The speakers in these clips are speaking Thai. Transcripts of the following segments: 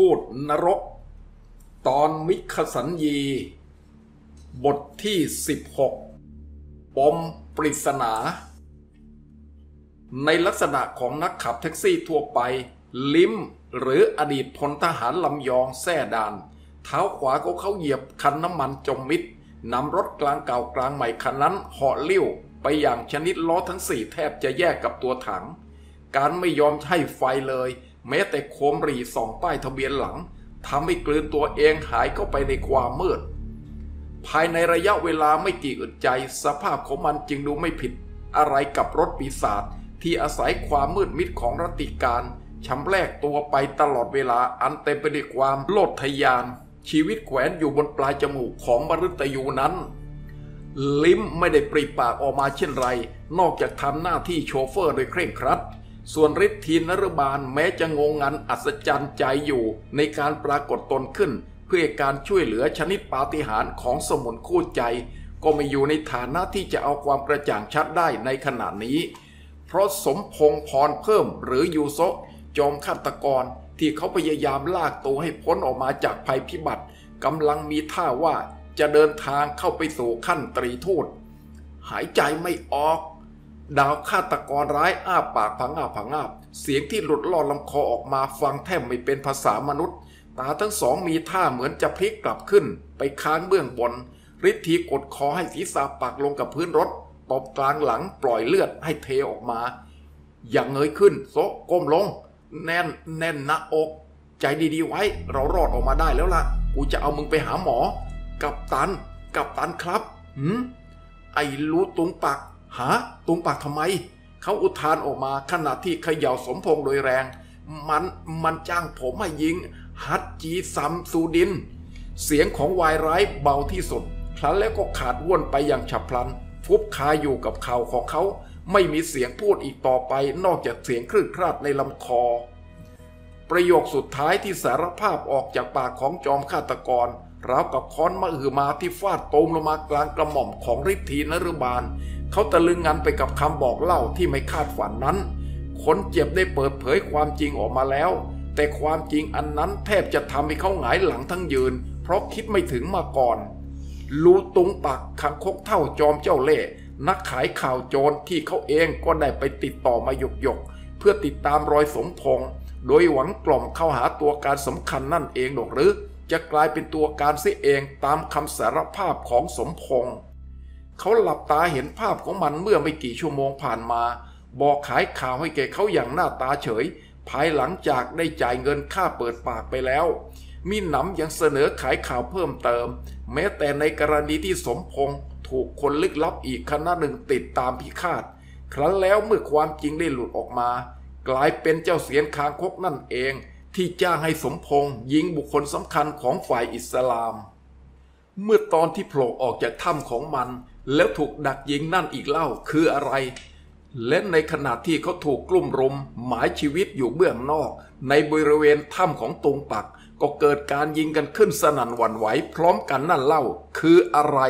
ทูตนรกตอนมิคสัญญีบทที่16ปมปริศนาในลักษณะของนักขับแท็กซี่ทั่วไปลิ้มหรืออดีตพลทหารลำยองแซ่ดานเท้าขวาของเขาเหยียบคันน้ำมันจมมิดนำรถกลางเก่ากลางใหม่คันนั้นเหาะเลี้ยวไปอย่างชนิดล้อทั้งสี่แทบจะแยกกับตัวถังการไม่ยอมให้ไฟเลยแม้แต่โคมหรี่ส่องป้ายทะเบียนหลังทำให้กลืนตัวเองหายเข้าไปในความมืดภายในระยะเวลาไม่กี่อึดใจสภาพของมันจึงดูไม่ผิดอะไรกับรถปีศาจที่อาศัยความมืดมิดของรัติการชำแรกตัวไปตลอดเวลาอันเต็มไปด้วยความโลดทยานชีวิตแขวนอยู่บนปลายจมูกของมฤตยูนั้นลิ้มไม่ได้ปริปากออกมาเช่นไรนอกจากทำหน้าที่โชเฟอร์โดยเคร่งครัดส่วนฤทธินรบาลแม้จะงงงันอัศจรรย์ใจอยู่ในการปรากฏตนขึ้นเพื่อการช่วยเหลือชนิดปาฏิหาริย์ของสมุนคู่ใจก็ไม่อยู่ในฐานะที่จะเอาความกระจ่างชัดได้ในขณะนี้เพราะสมพงษ์พรเพิ่มหรือยูโซะจอมฆาตกรที่เขาพยายามลากตัวให้พ้นออกมาจากภัยพิบัติกำลังมีท่าว่าจะเดินทางเข้าไปสู่ขั้นตรีทูตหายใจไม่ออกดาวฆาตกรร้ายอ้าปากผางาบเสียงที่หลุดลอดลำคอออกมาฟังแทบไม่เป็นภาษามนุษย์ตาทั้งสองมีท่าเหมือนจะพลิกกลับขึ้นไปค้างเบื้องบนฤทธิกดคอให้ศีรษะปักลงกับพื้นรถตบกลางหลังปล่อยเลือดให้เทออกมาอย่างเงยขึ้นโซะก้มลงแน่นหน้าอกใจดีๆไว้เรารอดออกมาได้แล้วล่ะกูจะเอามึงไปหาหมอกัปตันครับไอ้รู้ตุงปักหาตุงปักทำไมเขาอุทานออกมาขณะที่เขย่าสมพงษ์โดยแรงมันจ้างผมให้ยิงฮัดจีซัมซูดินเสียงของวายร้ายเบาที่สุดครั้นแล้วก็ขาดว่นไปอย่างฉับพลันฟุบคาอยู่กับเข่าของเขาไม่มีเสียงพูดอีกต่อไปนอกจากเสียงคลื่นคลาดในลำคอประโยคสุดท้ายที่สารภาพออกจากปากของจอมฆาตกรราวกับค้อนมหึมาที่ฟาดตูมลงมากลางกระหม่อมของฤทธินรบาลเขาตะลึงงันไปกับคำบอกเล่าที่ไม่คาดฝันนั้นคนเจ็บได้เปิดเผยความจริงออกมาแล้วแต่ความจริงอันนั้นแทบจะทำให้เขาหงายหลังทั้งยืนเพราะคิดไม่ถึงมาก่อนลูตุงปักคังคกเท่าจอมเจ้าเล่ห์นักขายข่าวโจรที่เขาเองก็ได้ไปติดต่อมาหยกเพื่อติดตามรอยสมพงษ์โดยหวังกล่อมเข้าหาตัวการสำคัญนั่นเองหรือจะกลายเป็นตัวการเสียเองตามคำสารภาพของสมพงษ์เขาหลับตาเห็นภาพของมันเมื่อไม่กี่ชั่วโมงผ่านมาบอกขายข่าวให้แกเขาอย่างหน้าตาเฉยภายหลังจากได้จ่ายเงินค่าเปิดปากไปแล้วมีหนำยังเสนอขายข่าวเพิ่มเติมแม้แต่ในกรณีที่สมพงษ์ถูกคนลึกลับอีกคณะหนึ่งติดตามพิฆาตครั้นแล้วเมื่อความจริงได้หลุดออกมากลายเป็นเจ้าเสียนคางคกนั่นเองที่จ้างให้สมพงษ์ยิงบุคคลสำคัญของฝ่ายอิสลามเมื่อตอนที่โผล่ออกจากถ้ำของมันแล้วถูกดักยิงนั่นอีกเล่าคืออะไรและในขณะที่เขาถูกกลุ่มรุมหมายชีวิตอยู่เบื้องนอกในบริเวณถ้ำของตุงปักก็เกิดการยิงกันขึ้นสนั่นหวั่นไหวพร้อมกันนั่นเล่าคืออะไร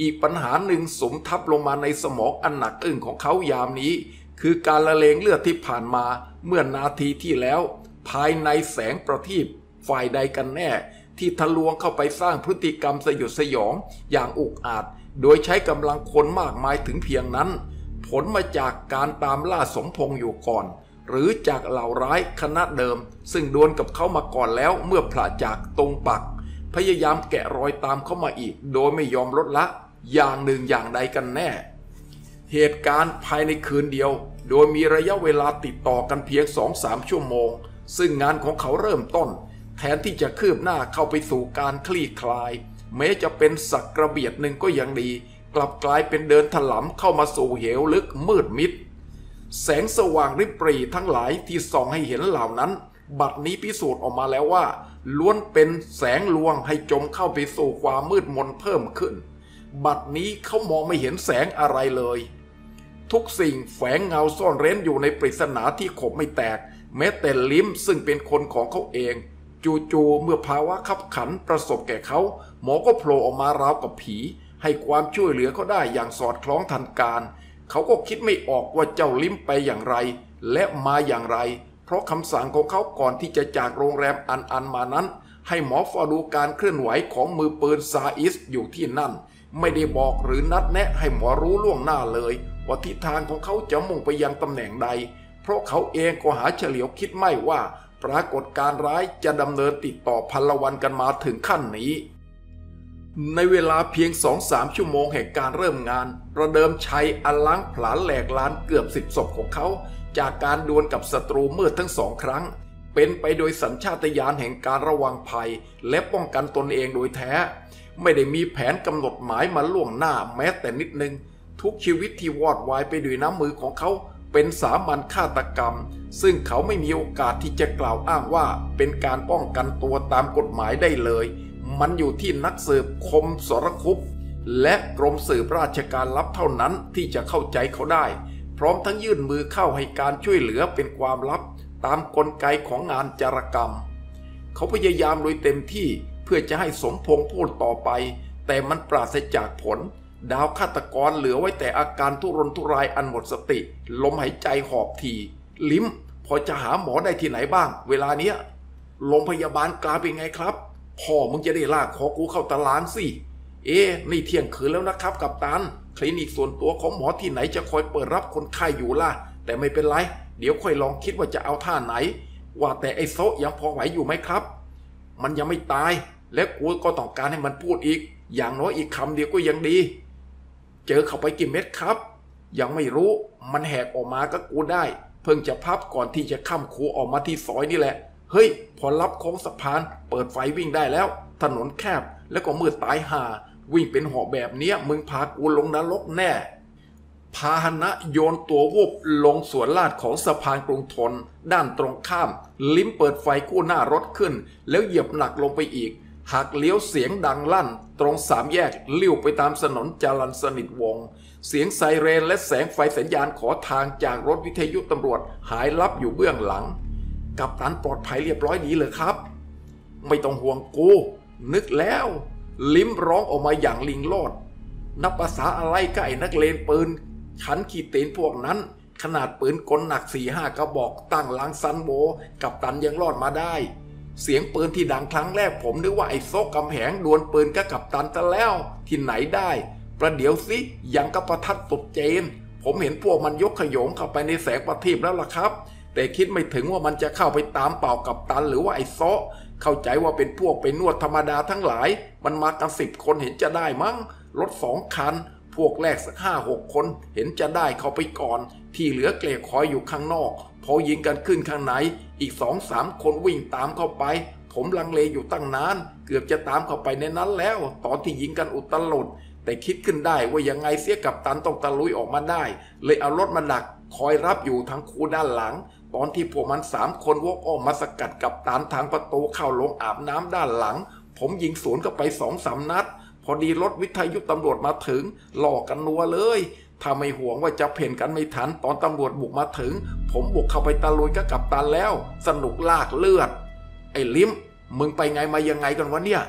อีกปัญหาหนึ่งสมทับลงมาในสมองอันหนักอึ้งของเขายามนี้คือการละเลงเลือดที่ผ่านมาเมื่อนาทีที่แล้วภายในแสงประทีปฝ่ายใดกันแน่ที่ทะลวงเข้าไปสร้างพฤติกรรมสยดสยองอย่างอุกอาจโดยใช้กำลังคนมากมายถึงเพียงนั้นผลมาจากการตามล่าสมพงษ์อยู่ก่อนหรือจากเหล่าร้ายคณะเดิมซึ่งดวลกับเขามาก่อนแล้วเมื่อพละจากตรงปักพยายามแกะรอยตามเข้ามาอีกโดยไม่ยอมลดละอย่างหนึ่งอย่างใดกันแน่เหตุการณ์ภายในคืนเดียวโดยมีระยะเวลาติดต่อกันเพียง 2-3 ชั่วโมงซึ่งงานของเขาเริ่มต้นแทนที่จะคืบหน้าเข้าไปสู่การคลี่คลายแม้จะเป็นสักกระเบียดหนึ่งก็ยังดีกลับกลายเป็นเดินถลำเข้ามาสู่เหวลึกมืดมิดแสงสว่างริบหรี่ทั้งหลายที่ส่องให้เห็นเหล่านั้นบัดนี้พิสูจน์ออกมาแล้วว่าล้วนเป็นแสงลวงให้จมเข้าไปสู่ความมืดมนเพิ่มขึ้นบัดนี้เขามองไม่เห็นแสงอะไรเลยทุกสิ่งแฝงเงาซ่อนเร้นอยู่ในปริศนาที่ขบไม่แตกแม้แต่ลิ้มซึ่งเป็นคนของเขาเองจู่ๆเมื่อภาวะขับขันประสบแก่เขาหมอก็โผล่ออกมาราวกับผีให้ความช่วยเหลือเขาได้อย่างสอดคล้องทันการเขาก็คิดไม่ออกว่าเจ้าลิ้มไปอย่างไรและมาอย่างไร เพราะคำสั่งของเขาก่อนที่จะจากโรงแรมอันมานั้นให้หมอเฝ้าดูการเคลื่อนไหวของมือปืนซาอิสอยู่ที่นั่นไม่ได้บอกหรือนัดแนะให้หมอรู้ล่วงหน้าเลยว่าทิศทางของเขาจะมุ่งไปยังตำแหน่งใดเพราะเขาเองก็หาเฉลียวคิดไม่ว่าปรากฏการร้ายจะดำเนินติดต่อพันละวันกันมาถึงขั้นนี้ในเวลาเพียง 2-3 ชั่วโมงแห่งการเริ่มงานประเดิมชัยอันล้างผลาญแหลกลานเกือบ10 ศพของเขาจากการดวลกับศัตรูมืดทั้งสองครั้งเป็นไปโดยสัญชาตญาณแห่งการระวังภัยและป้องกันตนเองโดยแท้ไม่ได้มีแผนกำหนดหมายมาล่วงหน้าแม้แต่นิดนึงทุกชีวิตที่วอดวายไปด้วยน้ำมือของเขาเป็นสามัญฆาตกรรมซึ่งเขาไม่มีโอกาสที่จะกล่าวอ้างว่าเป็นการป้องกันตัวตามกฎหมายได้เลยมันอยู่ที่นักสืบคมสรคุปและกรมสืบราชการลับเท่านั้นที่จะเข้าใจเขาได้พร้อมทั้งยื่นมือเข้าให้การช่วยเหลือเป็นความลับตามกลไกของงานจารกรรมเขาพยายามโดยเต็มที่เพื่อจะให้สมพงษ์พูดต่อไปแต่มันปราศจากผลดาวฆาตกรเหลือไว้แต่อาการทุรนทุรายอันหมดสติลมหายใจหอบถี่ลิ้มพอจะหาหมอได้ที่ไหนบ้างเวลาเนี้ยโรงพยาบาลกลางเป็นไงครับพ่อมึงจะได้ลากคอกูเข้าตารางสินี่เที่ยงคืนแล้วนะครับกัปตันคลินิกส่วนตัวของหมอที่ไหนจะคอยเปิดรับคนไข้อยู่ล่ะแต่ไม่เป็นไรเดี๋ยวค่อยลองคิดว่าจะเอาท่าไหนว่าแต่ไอ้โซะยังพอไหวอยู่ไหมครับมันยังไม่ตายและกูก็ต้องการให้มันพูดอีกอย่างน้อยอีกคำเดียวก็ยังดีเจอเข้าไปกี่เม็ดครับยังไม่รู้มันแหกออกมาก็กูได้เพิ่งจะพับก่อนที่จะข้ามคูออกมาที่ซอยนี่แหละเฮ้ยพอรับโค้งสะพานเปิดไฟวิ่งได้แล้วถนนแคบแล้วก็มืดตายห่าวิ่งเป็นหอบแบบเนี้ยมึงพากูลงนรกแน่พาหนะโยนตัววูบลงสวนลาดของสะพานกรุงธนด้านตรงข้ามลิ้มเปิดไฟคู่หน้ารถขึ้นแล้วเหยียบหนักลงไปอีกหากเลี้ยวเสียงดังลั่นตรงสามแยกเลี้ยวไปตามถนนจรัญสนิทวงศ์เสียงไซเรนและแสงไฟสัญญาณขอทางจากรถวิทยุตำรวจหายลับอยู่เบื้องหลังกัปตันปลอดภัยเรียบร้อยดีเลยครับไม่ต้องห่วงกูนึกแล้วลิ้มร้องออกมาอย่างลิงโลดนับภาษาอะไรกับไอ้นักเลงปืนขันขีดเต็นพวกนั้นขนาดปืนกลหนัก 4-5 กระบอกตั้งล้างซันโบกัปตันยังรอดมาได้เสียงปืนที่ดังครั้งแรกผมนึกว่าไอ้โซกกำแหงดวลปืนกับกัปตันซะแล้วที่ไหนได้ประเดี๋ยวสิยังกับประทัดตบเจนผมเห็นพวกมันยกขยงเข้าไปในแสงประทีปแล้วล่ะครับแต่คิดไม่ถึงว่ามันจะเข้าไปตามเป่ากัปตันหรือว่าไอ้โซกเข้าใจว่าเป็นพวกไปนวดธรรมดาทั้งหลายมันมากัน10 คนเห็นจะได้มั้งรถ2 คันพวกแรกสัก5-6 คนเห็นจะได้เข้าไปก่อนที่เหลือเกลี่ยคอยอยู่ข้างนอกพอยิงกันขึ้นข้างในอีก2-3 คนวิ่งตามเข้าไปผมลังเลอยู่ตั้งนานเกือบจะตามเข้าไปในนั้นแล้วตอนที่ยิงกันอุตลุดแต่คิดขึ้นได้ว่ายังไงเสียกับตันต้องตะลุยออกมาได้เลยเอารถมาดักคอยรับอยู่ทั้งคู่ด้านหลังตอนที่พวกมัน3 คนวกอ้อมมาสกัดกับตันทางประตูเข้าลงอาบน้ำด้านหลังผมยิงสวนเข้าไป2-3 นัดพอดีรถวิทยุตำรวจมาถึงหลอกกันนัวเลยถ้าไม่ห่วงว่าจะเพ่นกันไม่ทันตอนตำรวจบุกมาถึงผมบุกเข้าไปตะลุยกับกัปตันแล้วสนุกลากเลือดไอ้ลิ้มมึงไปไงมายังไงกันวะเนี่ย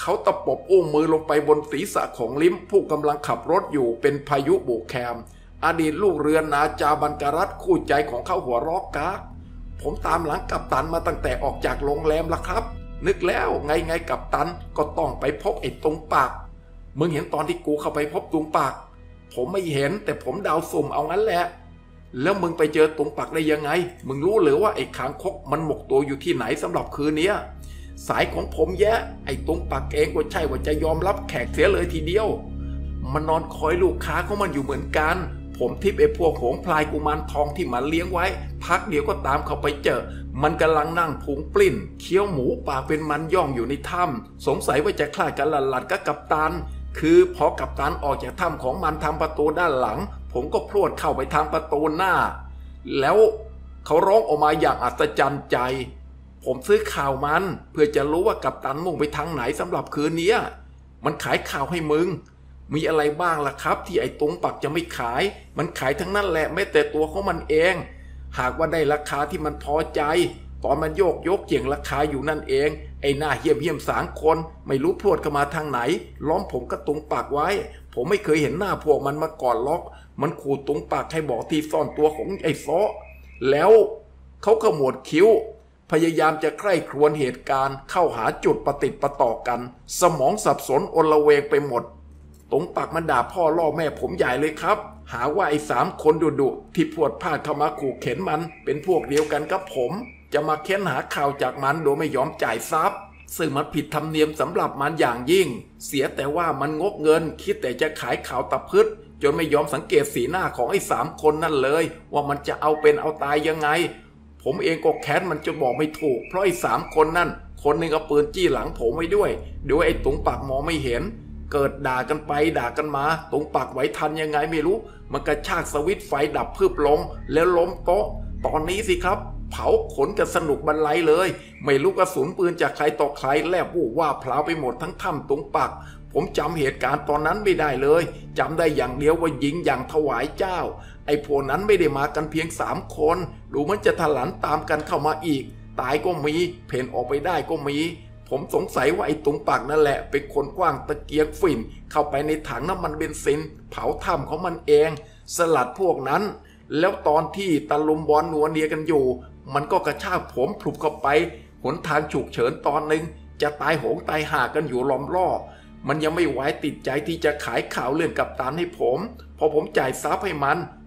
เขาตะปบอุ้งมือลงไปบนศีรษะของลิ้มผู้กำลังขับรถอยู่เป็นพายุบุกแคมอดีตลูกเรือนาจาบันการัตคู่ใจของเขาหัวรอกกากผมตามหลังกัปตันมาตั้งแต่ออกจากโรงแรมละครับนึกแล้วไงกัปตันก็ต้องไปพบไอ้ตรงปากมึงเห็นตอนที่กูเข้าไปพบตรงปากผมไม่เห็นแต่ผมเดาสุ่มเอางั้นแหละแล้วมึงไปเจอตรงปากได้ยังไงมึงรู้หรือว่าไอ้คางคกมันหมกตัวอยู่ที่ไหนสำหรับคืนนี้สายของผมแย่ไอ้ตรงปากเองก็ใช่ว่าจะยอมรับแขกเสียเลยทีเดียวมันนอนคอยลูกค้าของมันอยู่เหมือนกันผมทิปไอ้พวกโหงพลายกุมารทองที่มันเลี้ยงไว้พักเดียวก็ตามเขาไปเจอมันกำลังนั่งพุงปลิ้นเคี้ยวหมูปากเป็นมันย่องอยู่ในถ้ำสงสัยว่าจะคลาดกันหลัดกับกัปตันคือพอกัปตันออกจากถ้ำของมันทางประตูด้านหลังผมก็พรวดเข้าไปทางประตูหน้าแล้วเขาร้องออกมาอย่างอัศจรรย์ใจผมซื้อข่าวมันเพื่อจะรู้ว่ากัปตันมุ่งไปทางไหนสำหรับคืนนี้มันขายข่าวให้มึงมีอะไรบ้างล่ะครับที่ไอ้ตรงปักจะไม่ขายมันขายทั้งนั้นแหละแม้แต่ตัวของมันเองหากว่าได้ราคาที่มันพอใจตอนมันโยกเจียงราคาอยู่นั่นเองไอ้หน้าเหี้ยม3 คนไม่รู้พลวดเข้ามาทางไหนล้อมผมก็ตรงปากไว้ผมไม่เคยเห็นหน้าพวกมันมาก่อนล็อกมันขู่ตรงปากให้บอกที่ซ่อนตัวของไอ้โซะแล้ว เขาขมวดคิ้วพยายามจะใคร่ครวญเหตุการณ์เข้าหาจุดประติดประต่อกันสมองสับสนอลเวงไปหมดตรงปากมันด่าพ่อล่อแม่ผมใหญ่เลยครับหาว่าไอ้สามคนดุๆที่พวดพลาดเข้ามาขู่เข็นมันเป็นพวกเดียวกันกับผมจะมาเค้นหาข่าวจากมันโดยไม่ยอมจ่ายทรัพย์ซึ่งมันผิดธรรมเนียมสำหรับมันอย่างยิ่งเสียแต่ว่ามันงกเงินคิดแต่จะขายข่าวตะพึดจนไม่ยอมสังเกตสีหน้าของไอ้สามคนนั่นเลยว่ามันจะเอาเป็นเอาตายยังไงผมเองก็แค้นมันจะบอกไม่ถูกเพราะไอ้สามคนนั่นคนหนึ่งเอาปืนจี้หลังผมไว้ด้วยโดยไอ้ตุ๋งปากมองไม่เห็นเกิดด่ากันไปด่ากันมาตรงปากไหวทันยังไงไม่รู้มันกระชากสวิตช์ไฟดับพึบลงแล้วล้มโต๊ะตอนนี้สิครับเผาขนกันสนุกบรรลัยเลยไม่รู้กระสุนปืนจากใครต่อใครแลบวู่ว่าพลาวไปหมดทั้งถ้ำตรงปากผมจำเหตุการณ์ตอนนั้นไม่ได้เลยจำได้อย่างเดียวว่ายิงอย่างถวายเจ้าไอ้พวกนั้นไม่ได้มากันเพียง3คนดูมันจะถลันตามกันเข้ามาอีกตายก็มีเพ่นออกไปได้ก็มีผมสงสัยว่าไอ้ตุ๋งปากนั่นแหละเป็นคนกว้างตะเกียงฝิ่นเข้าไปในถังน้ำมันเบนซินเผาถ้ำของมันเองสลัดพวกนั้นแล้วตอนที่ตะลุมบอลนัวเนียกันอยู่มันก็กระชากผมผลุบเข้าไปหนทางฉุกเฉินตอนหนึ่งจะตายโหงตายห่ากันอยู่ล้อมล่อมันยังไม่ไหวติดใจที่จะขายข่าวเรื่องกัปตันให้ผมพอผมจ่ายทรัพย์ให้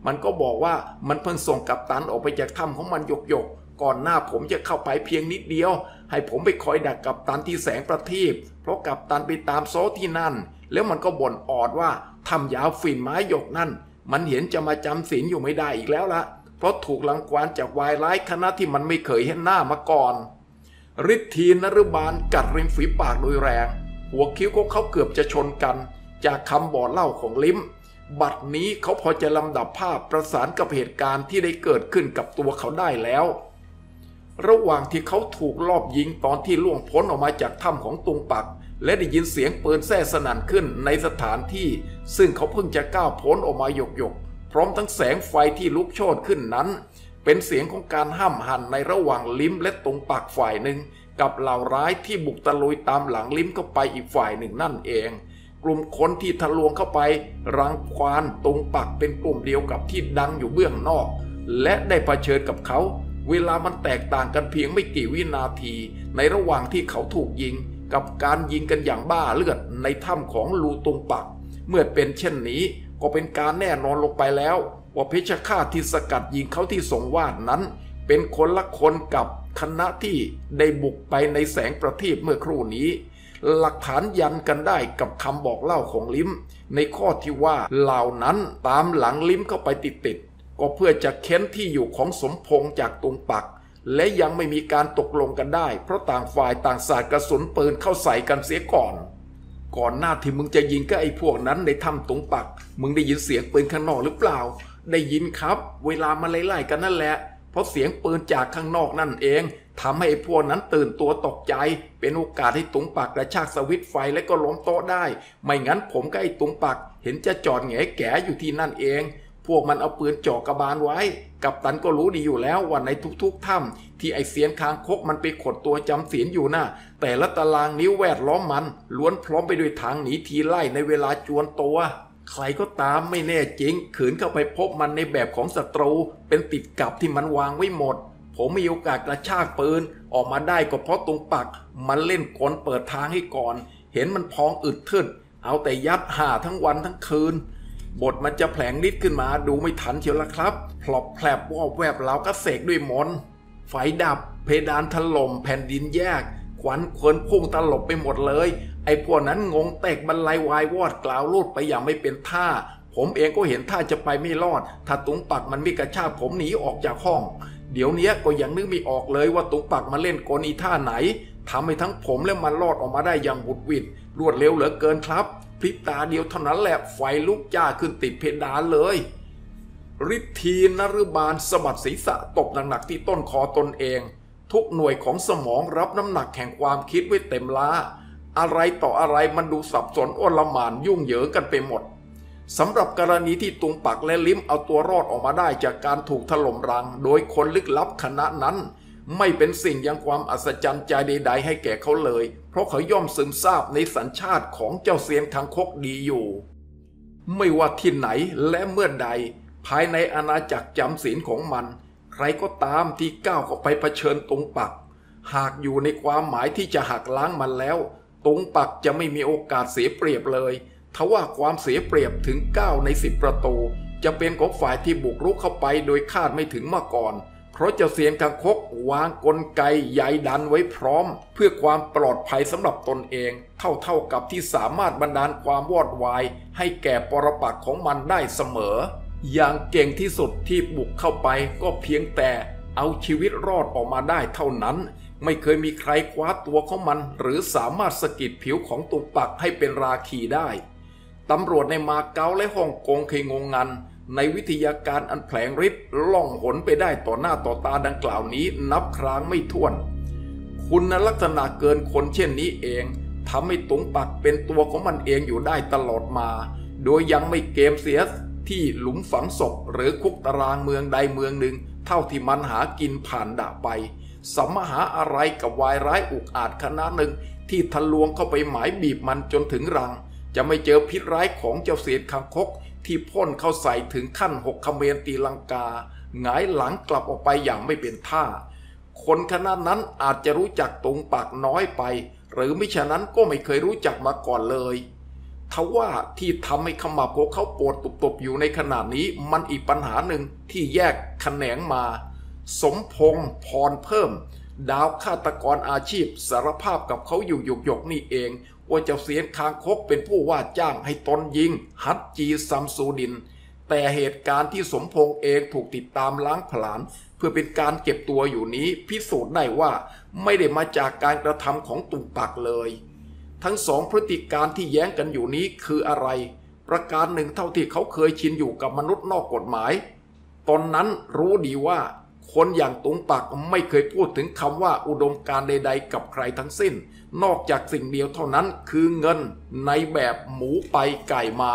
มันก็บอกว่ามันเพิ่งส่งกัปตันออกไปจากถ้ำของมันหยกก่อนหน้าผมจะเข้าไปเพียงนิดเดียวให้ผมไปคอยดักกัปตันที่แสงประทีปเพราะกัปตันไปตามโซ่ที่นั่นแล้วมันก็บ่นออดว่าทำยาวฝิ่นไม้หยกนั่นมันเห็นจะมาจำศีลอยู่ไม่ได้อีกแล้วละเพราะถูกรังควานจากวายร้ายคณะที่มันไม่เคยเห็นหน้ามาก่อนฤทธีนฤบาลกัดริมฝีปากโดยแรงหัวคิ้วของเขาเกือบจะชนกันจากคำบ่อเล่าของลิ้มบัดนี้เขาพอจะลำดับภาพประสานกับเหตุการณ์ที่ได้เกิดขึ้นกับตัวเขาได้แล้วระหว่างที่เขาถูกลอบยิงตอนที่ล่วงพ้นออกมาจากถ้ำของตุงปักและได้ยินเสียงปืนแส่สนั่นขึ้นในสถานที่ซึ่งเขาเพิ่งจะก้าวพ้นออกมาหยกพร้อมทั้งแสงไฟที่ลุกโชนขึ้นนั้นเป็นเสียงของการห้ามหันในระหว่างลิ้มและตุงปักฝ่ายหนึ่งกับเหล่าร้ายที่บุกตะลุยตามหลังลิ้มเข้าไปอีกฝ่ายหนึ่งนั่นเองกลุ่มคนที่ทะลวงเข้าไปรังควานตุงปักเป็นกลุ่มเดียวกับที่ดังอยู่เบื้องนอกและได้เผชิญกับเขาเวลามันแตกต่างกันเพียงไม่กี่วินาทีในระหว่างที่เขาถูกยิงกับการยิงกันอย่างบ้าเลือดในถ้ำของลูตุงปักเมื่อเป็นเช่นนี้ก็เป็นการแน่นอนลงไปแล้วว่าเพชฌฆาตที่สกัดยิงเขาที่สงวาดนั้นเป็นคนละคนกับคณะที่ได้บุกไปในแสงประทีปเมื่อครู่นี้หลักฐานยันกันได้กับคำบอกเล่าของลิ้มในข้อที่ว่าเหล่านั้นตามหลังลิ้มเข้าไปติดก็เพื่อจะเค้นที่อยู่ของสมพงษ์จากตุงปักและยังไม่มีการตกลงกันได้เพราะต่างฝ่ายต่างสาดกระสุนปืนเข้าใส่กันเสียก่อนหน้าที่มึงจะยิงก็ไอ้พวกนั้นในถ้ำตุงปักมึงได้ยินเสียงปืนข้างนอกหรือเปล่าได้ยินครับเวลามาไล่ๆกันนั่นแหละเพราะเสียงปืนจากข้างนอกนั่นเองทำให้ไอ้พวกนั้นตื่นตัวตกใจเป็นโอกาสให้ตุงปักกระชากสวิตช์ไฟและก็ล้มโต๊ะได้ไม่งั้นผมกับไอ้ตุงปักเห็นจะจอดแง่แก่อยู่ที่นั่นเองพวกมันเอาปืนจ่อกระบาลไว้กัปตันก็รู้ดีอยู่แล้วว่าในทุกๆถ้ำที่ไอเสียนคางคกมันไปขดตัวจำศีลอยู่น่ะแต่ละตารางนิ้วแวดล้อมมันล้วนพร้อมไปด้วยทางหนีทีไล่ในเวลาจวนตัวใครก็ตามไม่แน่จริงขืนเข้าไปพบมันในแบบของศัตรูเป็นติดกับที่มันวางไว้หมดผมมีโอกาสกระชากปืนออกมาได้ก็เพราะตุงปักมันเล่นกลเปิดทางให้ก่อนเห็นมันพองอึดทึดเอาแต่ยัดห่าทั้งวันทั้งคืนบทมันจะแผลงนิดขึ้นมาดูไม่ทันเชียวละครับพลบแผลบวอบแวบแล้วก็เสกด้วยมนต์ไฟดับเพดานถล่มแผ่นดินแยกขวัญขวนพุ่งตลบไปหมดเลยไอ้พวกนั้นงงแตกบรรลัยวายวอดกล่าวรูดไปอย่างไม่เป็นท่าผมเองก็เห็นท่าจะไปไม่รอดถ้าตุงปักมันไม่กระชากผมหนีออกจากห้องเดี๋ยวนี้ก็ยังนึกไม่ออกเลยว่าตุงปักมาเล่นกลอีท่าไหนทำให้ทั้งผมและมันรอดออกมาได้อย่างบุดวิดรวดเร็วเหลือเกินครับพริบตาเดียวเท่านั้นแหละไฟลุกจ้าขึ้นติดเพดานเลยฤทธีนฤบาลสะบัดศีรษะตบหนักๆที่ต้นคอตนเองทุกหน่วยของสมองรับน้ำหนักแห่งความคิดไว้เต็มล้าอะไรต่ออะไรมันดูสับสนอ้นละหม่านยุ่งเหยิงกันไปหมดสำหรับกรณีที่ตุงปักและลิ้มเอาตัวรอดออกมาได้จากการถูกถล่มรังโดยคนลึกลับคณะนั้นไม่เป็นสิ่งยังความอัศจรรย์ใจใดๆให้แก่เขาเลยเพราะเขาย่อมซึมซาบในสัญชาติของเจ้าเสียนคางคกดีอยู่ไม่ว่าที่ไหนและเมื่อใดภายในอาณาจักรจำศีลของมัน ใครก็ตามที่ก้าวเข้าไปเผชิญตรงปักหากอยู่ในความหมายที่จะหักล้างมันแล้วตรงปักจะไม่มีโอกาสเสียเปรียบเลยทว่าความเสียเปรียบถึง9ใน10ประตูจะเป็นของฝ่ายที่บุกรุกเข้าไปโดยคาดไม่ถึงมาก่อนเพราะเจ้าเสียนกังคกวางกลไกใหญ่ดันไว้พร้อมเพื่อความปลอดภัยสำหรับตนเองเท่ากับที่สามารถบันดาลความวอดวายให้แก่ปรปักษ์ของมันได้เสมออย่างเก่งที่สุดที่บุกเข้าไปก็เพียงแต่เอาชีวิตรอดออกมาได้เท่านั้นไม่เคยมีใครคว้าตัวของมันหรือสามารถสะกิดผิวของตุงปักให้เป็นราคีได้ตำรวจในมาเก๊าและฮ่องกงเคยงงงันในวิทยาการอันแผลงฤทธิ์ล่องหนไปได้ต่อหน้าต่อตาดังกล่าวนี้นับครั้งไม่ถ้วนคุณลักษณะเกินคนเช่นนี้เองทำให้ตุงปักเป็นตัวของมันเองอยู่ได้ตลอดมาโดยยังไม่เกมเสียที่หลุมฝังศพหรือคุกตารางเมืองใดเมืองหนึ่งเท่าที่มันหากินผ่านด่าไปสัมมหาอะไรกับวายร้ายอุกอาจคณะหนึ่งที่ทะลวงเข้าไปหมายบีบมันจนถึงรังจะไม่เจอพิษร้ายของเจ้าเสียนคังคกที่พ่นเข้าใส่ถึงขั้น6 เขมรตีลังกาหงายหลังกลับออกไปอย่างไม่เป็นท่าคนคณะนั้นอาจจะรู้จักตุงปักน้อยไปหรือมิฉะนั้นก็ไม่เคยรู้จักมาก่อนเลยทว่าที่ทำให้ขมับของเขาปวดตุบๆอยู่ในขณะนี้มันอีกปัญหาหนึ่งที่แยกแขนงมาสมพงษ์พรเพิ่มดาวฆาตกรอาชีพสารภาพกับเขาอยู่หยกๆนี่เองว่าเจ้าเสียนคางคกเป็นผู้ว่าจ้างให้ตนยิงฮัดจีซัมซูดินแต่เหตุการณ์ที่สมพงษ์เองถูกติดตามล้างผลาญเพื่อเป็นการเก็บตัวอยู่นี้พิสูจน์ได้ว่าไม่ได้มาจากการกระทำของตุงปักเลยทั้งสองพฤติการที่แย้งกันอยู่นี้คืออะไรประการหนึ่งเท่าที่เขาเคยชินอยู่กับมนุษย์นอกกฎหมายตอนนั้นรู้ดีว่าคนอย่างตุงปักไม่เคยพูดถึงคำว่าอุดมการใดๆกับใครทั้งสิ้นนอกจากสิ่งเดียวเท่านั้นคือเงินในแบบหมูไปไก่มา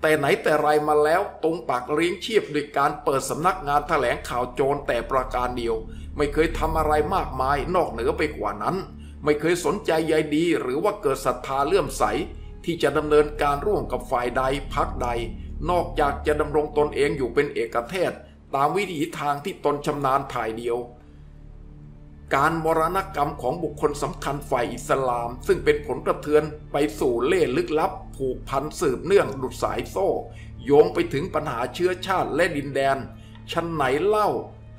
แต่ไหนแต่ไรมาแล้วตุงปักเลี้ยงชีพโดยการเปิดสำนักงานแถลงข่าวโจรแต่ประการเดียวไม่เคยทำอะไรมากมายนอกเหนือไปกว่านั้นไม่เคยสนใจใยดีหรือว่าเกิดศรัทธาเลื่อมใสที่จะดำเนินการร่วมกับฝ่ายใดพรรคใดนอกจากจะดำรงตนเองอยู่เป็นเอกเทศตามวิถีทางที่ตนชำนาญถ่ายเดียวการมรณกรรมของบุคคลสำคัญฝ่ายอิสลามซึ่งเป็นผลกระเทือนไปสู่เล่ลึกลับผูกพันสืบเนื่องหลุดสายโซ่โยงไปถึงปัญหาเชื้อชาติและดินแดนชั้นไหนเล่า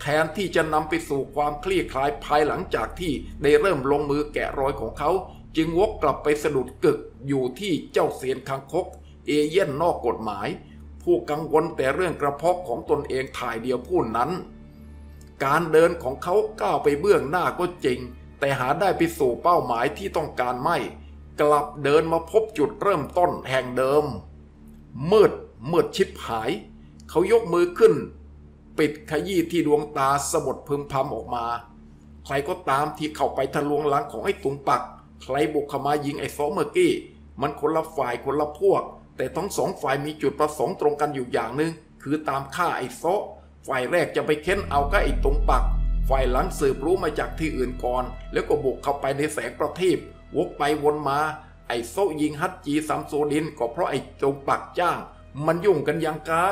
แทนที่จะนำไปสู่ความคลี่คลายภายหลังจากที่ได้เริ่มลงมือแกะรอยของเขาจึงวกกลับไปสะดุดกึกอยู่ที่เจ้าเสียนคังคกเอเย่นนอกกฎหมายผู้กังวลแต่เรื่องกระเพาะของตนเองถ่ายเดียวผู้นั้นการเดินของเขาก้าวไปเบื้องหน้าก็จริงแต่หาได้ไปสู่เป้าหมายที่ต้องการไม่กลับเดินมาพบจุดเริ่มต้นแห่งเดิมมืดชิบหายเขายกมือขึ้นปิดขยี้ที่ดวงตาสะบดพึมพำออกมาใครก็ตามที่เข้าไปทะลวงหลังของไอ้ตุงปักใครบุกเข้ามายิงไอ้ซอเมอร์กี้มันคนละฝ่ายคนละพวกแต่ทั้งสองฝ่ายมีจุดประสงค์ตรงกันอยู่อย่างหนึ่งคือตามฆ่าไอ้ซอฝ่ายแรกจะไปเค้นเอากับไอ้ตุงปักฝ่ายหลังสืบรู้มาจากที่อื่นก่อนแล้วก็บุกเข้าไปในแสงประทีปวกไปวนมาไอ้ซอยิงฮัดจีซัมซูดินก็เพราะไอ้ตุงปักจ้างมันยุ่งกันยังกะ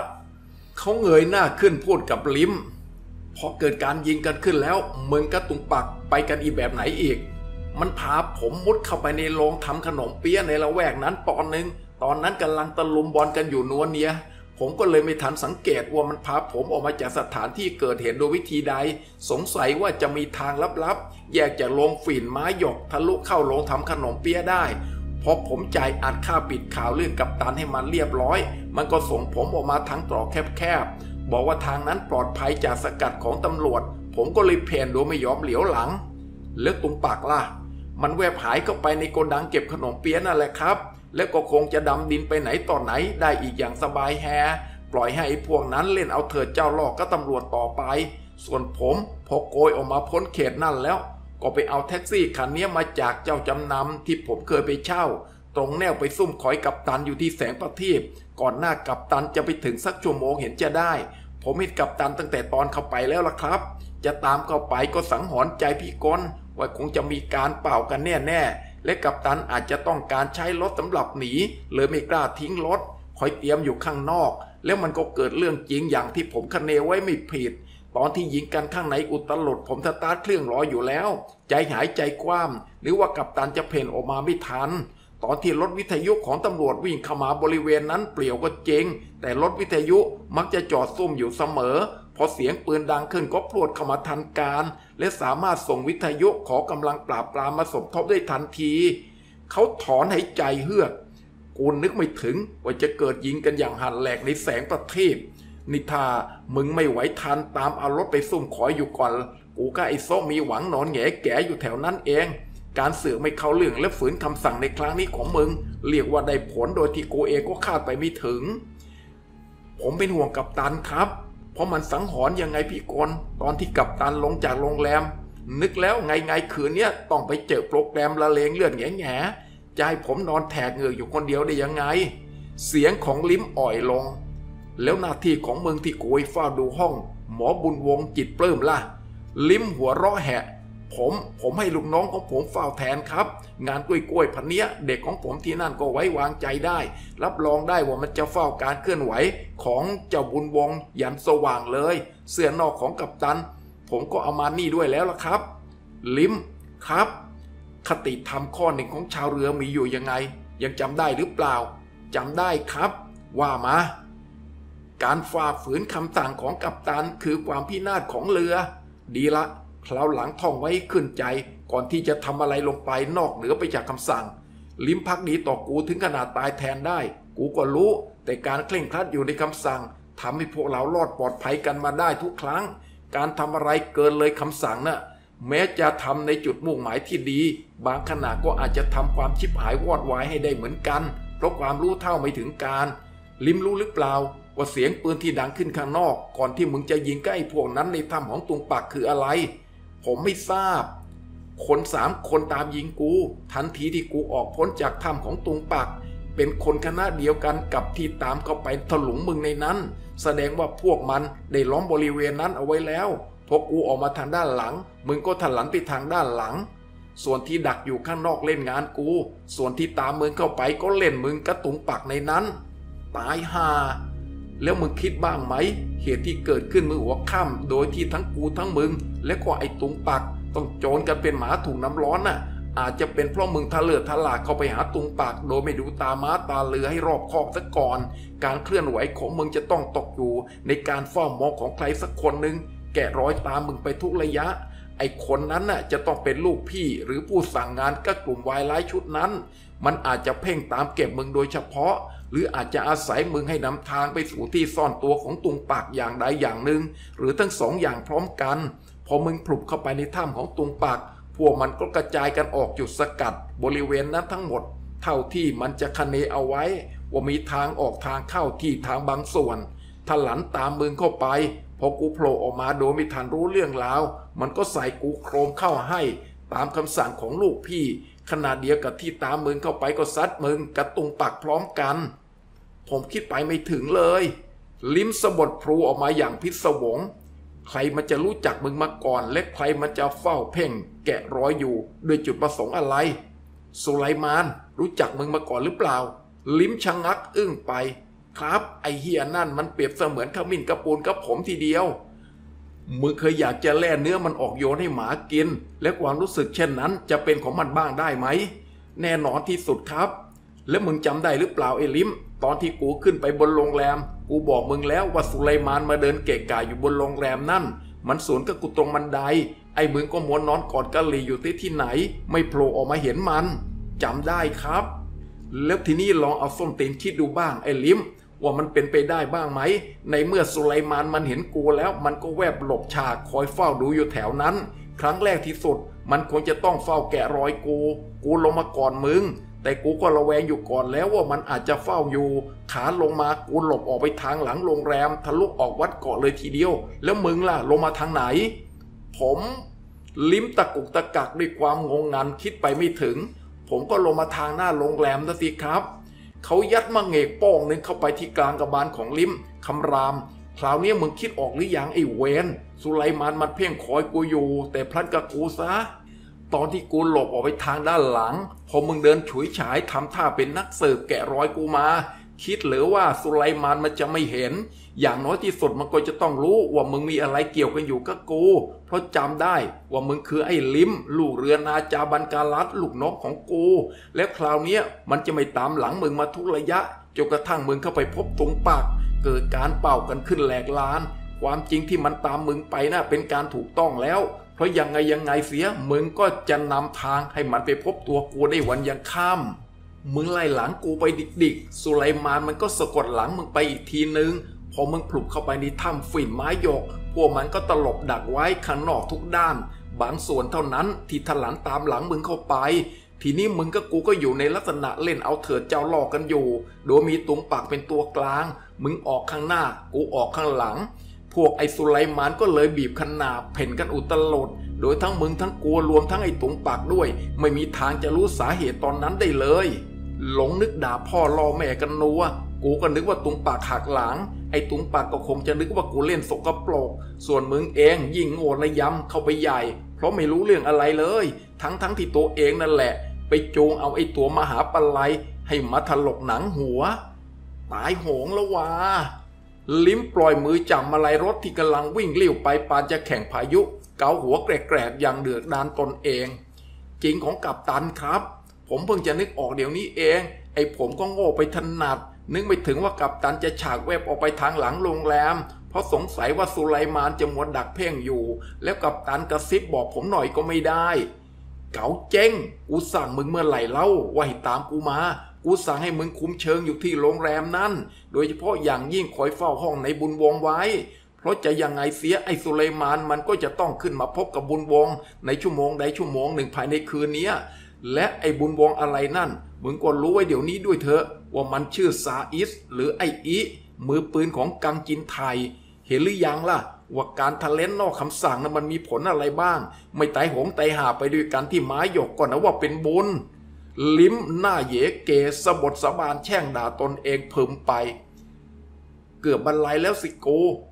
เขาเงยหน้าขึ้นพูดกับลิ้มพอเกิดการยิงกันขึ้นแล้วมึงกับตุงปักไปกันอีแบบไหนอีกมันพาผมมุดเข้าไปในโรงทำขนมเปี๊ยะในละแวกนั้นปอนหนึ่งตอนนั้นกำลังตะลุมบอลกันอยู่นัวเนียผมก็เลยไม่ทันสังเกตว่ามันพาผมออกมาจากสถานที่เกิดเหตุโดยวิธีใดสงสัยว่าจะมีทางลับๆแยกจากโรงฝิ่นไม้หยกทะลุเข้าโรงทำขนมเปี๊ยะได้พอผมจ่ายอัดค่าปิดข่าวเรื่องกัปตันให้มันเรียบร้อยมันก็ส่งผมออกมาทางตรอกแคบๆบอกว่าทางนั้นปลอดภัยจากสกัดของตำรวจผมก็เลยเพ่นโดยไม่ยอมเหลียวหลังเลือกตุงปักล่ะมันแวบหายเข้าไปในโกดังเก็บขนมเปี๊ยะนั่นแหละครับแล้วก็คงจะดำดินไปไหนต่อไหนได้อีกอย่างสบายแฮปล่อยให้พวกนั้นเล่นเอาเถิดเจ้าหลอกก็ตำรวจต่อไปส่วนผมพอโกยออกมาพ้นเขตนั่นแล้วก็ไปเอาแท็กซี่คันนี้มาจากเจ้าจำนำที่ผมเคยไปเช่าตรงแนวไปซุ่มคอยกัปตันอยู่ที่แสงประทีปก่อนหน้ากัปตันจะไปถึงสักชั่วโมงเห็นจะได้ผมเห็นกัปตันตั้งแต่ตอนเข้าไปแล้วล่ะครับจะตามเข้าไปก็สังหรณ์ใจพี่ก้นว่าคงจะมีการเป่ากันแน่ๆและกัปตันอาจจะต้องการใช้รถสำหรับหนีเลยไม่กล้าทิ้งรถคอยเตรียมอยู่ข้างนอกแล้วมันก็เกิดเรื่องจริงอย่างที่ผมคาดเดาไว้ไม่ผิด ตอนที่ยิงกันข้างในอุตลุดผมสตาร์ทเครื่องรออยู่แล้วใจหายใจคว่ำหรือว่ากัปตันจะเพ่นออกมาไม่ทันตอนที่รถวิทยุของตำรวจวิ่งเข้ามาบริเวณนั้นเปลี่ยวก็เจ๋งแต่รถวิทยุมักจะจอดซุ่มอยู่เสมอพอเสียงปืนดังขึ้นก็พรวดเข้ามาทันการและสามารถส่งวิทยุขอกำลังปราบปรามมาสมทบได้ทันทีเขาถอนหายใจเฮือกกูนึกไม่ถึงว่าจะเกิดยิงกันอย่างหันแหลกในแสงประทีปนิธามึงไม่ไหวทันตามเอารถไปซุ่มขอยอยู่ก่อนกูก็ไอ้โซมีหวังนอนแง่แก่อยู่แถวนั้นเองการเสือกไม่เข้าเรื่องและฝืนคำสั่งในครั้งนี้ของมึงเรียกว่าได้ผลโดยที่กูเองก็คาดไปไม่ถึงผมเป็นห่วงกัปตันครับเพราะมันสังหรณ์ยังไงพี่กรณ์ตอนที่กัปตันลงจากโรงแรมนึกแล้วไงไงคืนเนี้ยต้องไปเจอโปรแกรมละเลงเลือดแง่แง่จะให้ผมนอนแถกเหงื่ออยู่คนเดียวได้ยังไงเสียงของลิ้มอ่อยลงแล้วหน้าที่ของมึงที่โกยเฝ้าดูห้องหมอบุญวงศ์จิตปลื้มล่ะลิ้มหัวเราะแหะผมให้ลูกน้องของผมเฝ้าแทนครับงานกล้วยๆพันเนี้ยเด็กของผมที่นั่นก็ไว้วางใจได้รับรองได้ว่ามันจะเฝ้าการเคลื่อนไหวของเจ้าบุญวงศ์ยันสว่างเลยเสื้อนอกของกัปตันผมก็เอามานี่ด้วยแล้วล่ะครับลิ้มครับคติธรรมข้อหนึ่งของชาวเรือมีอยู่ยังไงยังจำได้หรือเปล่าจำได้ครับว่ามาการฝ่าฝืนคำสั่งของกัปตันคือความพินาศของเรือดีละคราวหลังท่องไว้ขึ้นใจก่อนที่จะทำอะไรลงไปนอกเหนือไปจากคำสั่งลิ้มพักดีต่อกูถึงขนาดตายแทนได้กูก็รู้แต่การเคร่งครัดอยู่ในคำสั่งทำให้พวกเรารอดปลอดภัยกันมาได้ทุกครั้งการทำอะไรเกินเลยคำสั่งน่ะแม้จะทำในจุดมุ่งหมายที่ดีบางขณะก็อาจจะทำความชิบหายวอดวายให้ได้เหมือนกันเพราะความรู้เท่าไม่ถึงการลิ้มรู้หรือเปล่าว่าเสียงปืนที่ดังขึ้นข้างนอกก่อนที่มึงจะยิงใกล้พวกนั้นในถ้ำของตุงปักคืออะไรผมไม่ทราบคนสามคนตามยิงกูทันทีที่กูออกพ้นจากถ้ำของตุงปักเป็นคนคณะเดียวกันกับที่ตามเข้าไปถลุงมึงในนั้นแสดงว่าพวกมันได้ล้อมบริเวณนั้นเอาไว้แล้วพอกูออกมาทางด้านหลังมึงก็ถลันไปทางด้านหลังส่วนที่ดักอยู่ข้างนอกเล่นงานกูส่วนที่ตามมึงเข้าไปก็เล่นมึงกระตุงปักในนั้นตายห่าแล้วมึงคิดบ้างไหมเหตุที่เกิดขึ้นเมื่อหัวค่ำโดยที่ทั้งกูทั้งมึงและก็ไอ้ตุงปักต้องโจรกันเป็นหมาถูกน้ำร้อนน่ะอาจจะเป็นเพราะมึงทะเลาะทะลาเข้าไปหาตุงปักโดยไม่ดูตาม้าตาเรือให้รอบคอบซะก่อนการเคลื่อนไหวของมึงจะต้องตกอยู่ในการเฝ้ามองของใครสักคนหนึ่งแกะรอยตามมึงไปทุกระยะไอ้คนนั้นน่ะจะต้องเป็นลูกพี่หรือผู้สั่งงานกับกลุ่มวายร้ายชุดนั้นมันอาจจะเพ่งตามเก็บมึงโดยเฉพาะหรืออาจจะอาศัยมึงให้นำทางไปสู่ที่ซ่อนตัวของตุงปักอย่างใดอย่างหนึ่งหรือทั้งสองอย่างพร้อมกันพอมึงพลุบเข้าไปในถ้ำของตุงปักพวกมันก็กระจายกันออกจุดสกัดบริเวณนั้นทั้งหมดเท่าที่มันจะคเนเอาไว้ว่ามีทางออกทางเข้าที่ทางบางส่วนถลันตามมึงเข้าไปพอกูโผล่ออกมาโดยไม่ทันรู้เรื่องราวมันก็ใส่กูโครมเข้าให้ตามคำสั่งของลูกพี่ขนาดเดียวกับที่ตามมึงเข้าไปก็ซัดมึงกระตุงปักพร้อมกันผมคิดไปไม่ถึงเลยลิ้มสะบัดพลูออกมาอย่างพิศวงใครมันจะรู้จักมึงมาก่อนและใครมันจะเฝ้าเพ่งแกะรอยอยู่ด้วยจุดประสงค์อะไรสุไลมานรู้จักมึงมาก่อนหรือเปล่าลิ้มชะงักอึ้งไปครับไอเฮียนั่นมันเปรียบเสมือนขมิ้นกระปูนกับผมทีเดียวมึงเคยอยากจะแล่เนื้อมันออกโยนให้หมากินและความรู้สึกเช่นนั้นจะเป็นของมันบ้างได้ไหมแน่นอนที่สุดครับแล้วมึงจำได้หรือเปล่าไอ้ลิ้มตอนที่กูขึ้นไปบนโรงแรมกูบอกมึงแล้วว่าสุไลมานมาเดินเกะกะอยู่บนโรงแรมนั่นมันสวนกับกูตรงบันไดไอ้มึงก็ม้วนนอนกอดกะหรี่อยู่ที่ไหนไม่โผล่ออกมาเห็นมันจำได้ครับแล้วทีนี้ลองเอาส้มตีนคิดดูบ้างไอ้ลิ้มว่ามันเป็นไปได้บ้างไหมในเมื่อสุไลมานมันเห็นกูแล้วมันก็แวบหลบฉากคอยเฝ้าดูอยู่แถวนั้นครั้งแรกที่สุดมันคงจะต้องเฝ้าแกะรอยกูลงมาก่อนมึงแต่กูก็ระแวงอยู่ก่อนแล้วว่ามันอาจจะเฝ้าอยู่ขาลงมากูหลบออกไปทางหลังโรงแรมทะลุออกวัดเกาะเลยทีเดียวแล้วมึงล่ะลงมาทางไหนผมลิ้มตะกุกตะกักด้วยความงงงันคิดไปไม่ถึงผมก็ลงมาทางหน้าโรงแรมนะสิครับเขายัดมาเงกป้องนึงเข้าไปที่กลางกระบาลของลิ้มคำรามคราวนี้มึงคิดออกหรือยังไอ้เวนสุไลมานมันเพ่งคอยกูอยู่แต่พลันกับกูซะตอนที่กูหลบออกไปทางด้านหลังพอมึงเดินฉุยฉายทำท่าเป็นนักสืบแกะรอยกูมา คิดหรือว่าสุไลมานมันจะไม่เห็นอย่างน้อยที่สุดมันก็จะต้องรู้ว่ามึงมีอะไรเกี่ยวกันอยู่กับกูเพราะจำได้ว่ามึงคือไอ้ลิมลูกเรือนาจาบันกาลัดลูกน้องของกูแล้วคราวนี้มันจะไม่ตามหลังมึงมาทุกระยะจนกระทั่งมึงเข้าไปพบตรงปากเกิดการเป่ากันขึ้นแหลกลานความจริงที่มันตามมึงไปน่ะเป็นการถูกต้องแล้วเพราะยังไงเสียมึงก็จะนำทางให้มันไปพบตัวกูได้วันยังค่ำมึงไล่หลังกูไปดิกๆสุไลมานมันก็สะกดหลังมึงไปอีกทีนึงพอมึงผลุบเข้าไปในถ้ำฝิ่นไม้หยกพวกมันก็ตลบดักไว้ข้างนอกทุกด้านบางส่วนเท่านั้นที่ถลันตามหลังมึงเข้าไปทีนี้มึงกับกูก็อยู่ในลักษณะเล่นเอาเถิดเจ้าหลอกกันอยู่โดยมีตุงปากเป็นตัวกลางมึงออกข้างหน้ากูออกข้างหลังพวกไอ้สุไลมานก็เลยบีบขนาบเพ่นกันอุตลดโดยทั้งมึงทั้งกลัวรวมทั้งไอ้ตุงปากด้วยไม่มีทางจะรู้สาเหตุตอนนั้นได้เลยหลงนึกด่าพ่อล่อแม่กันนัวกูก็นึกว่าตุงปากหักหลังไอ้ตุงปากก็คงจะนึกว่ากูเล่นสกปรกส่วนมึงเองยิ่งโง่และย้ำเข้าไปใหญ่เพราะไม่รู้เรื่องอะไรเลยทั้งที่ตัวเองนั่นแหละไปจูงเอาไอ้ตัวมหาปลัยให้มาถลกหนังหัวตายโหงละวะลิ้มปล่อยมือจับมาลัยรถที่กำลังวิ่งเลี้ยวไปปานจะแข่งพายุเกาหัวแกรกๆอย่างเดือดดาลตนเองจริงของกัปตันครับผมเพิ่งจะนึกออกเดี๋ยวนี้เองไอ้ผมก็โง่ไปถนัดนึกไม่ถึงว่ากัปตันจะฉากแวบออกไปทางหลังโรงแรมเพราะสงสัยว่าสุไลมานจะมัวดักเพ่งอยู่แล้วกัปตันกระซิบบอกผมหน่อยก็ไม่ได้เก๋าเจ๊งกูสั่งมึงเมื่อไหร่เล่าว่าให้ตามกูมากูสั่งให้มึงคุมเชิงอยู่ที่โรงแรมนั่นโดยเฉพาะอย่างยิ่งคอยเฝ้าห้องในบุญวงไว้เพราะจะยังไงเสียไอ้สุไลมานมันก็จะต้องขึ้นมาพบกับบุญวงในชั่วโมงหนึ่งภายในคืนนี้และไอ้บุญวงอะไรนั่นมึงก็รู้ไว้เดี๋ยวนี้ด้วยเถอะว่ามันชื่อซาอิสหรือไอ้อิมือปืนของกังจินไทยเห็นหรือยังล่ะว่าการทะเลนนอกคำสั่งนั้นมันมีผลอะไรบ้างไม่ตายหงตายหาไปด้วยกันที่ไม้หยกก่อนนะว่าเป็นบุญลิ้มหน้าเยเกสะบดสะบานแช่งด่าตนเองเพิ่มไปเกือบบรรลัยแล้วสิโก